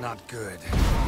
Not good.